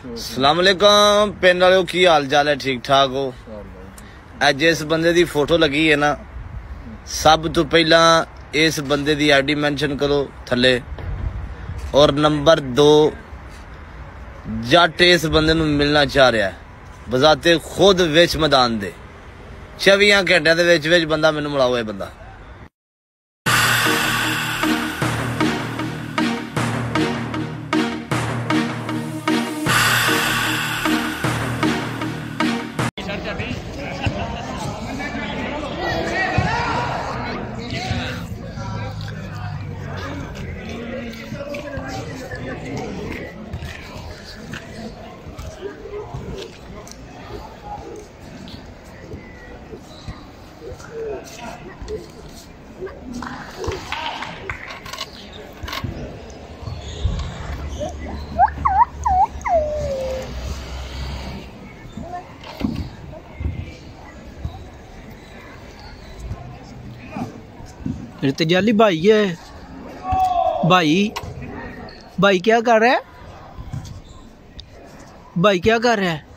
अस्सलाम वालेकुम पिंड वाले, की हाल चाल है? ठीक ठाक हो? अज इस बंदे दी फोटो लगी है ना, सब तो पहला इस बंदे दी आईडी मेंशन करो थले, और नंबर 2 जट इस बंदे नू मिलना चाह रहा है बजाते खुद विच मैदान दे 24 घंटे दे विच विच बंदा मैनू मिलाओ। ये बंदा इर्तिजाली भाई है, भाई भाई क्या कर रहा है? भाई क्या कर रहा है?